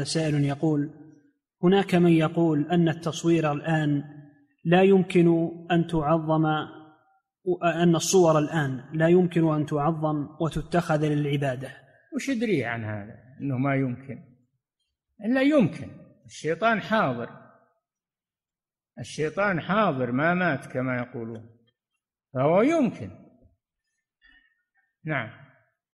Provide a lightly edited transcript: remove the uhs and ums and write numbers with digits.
سائل يقول: هناك من يقول أن التصوير الآن لا يمكن أن تعظم، أن الصور الآن لا يمكن أن تعظم وتتخذ للعبادة. وش أدري عن هذا أنه ما يمكن؟ لا يمكن، الشيطان حاضر، الشيطان حاضر ما مات كما يقولون، فهو يمكن. نعم.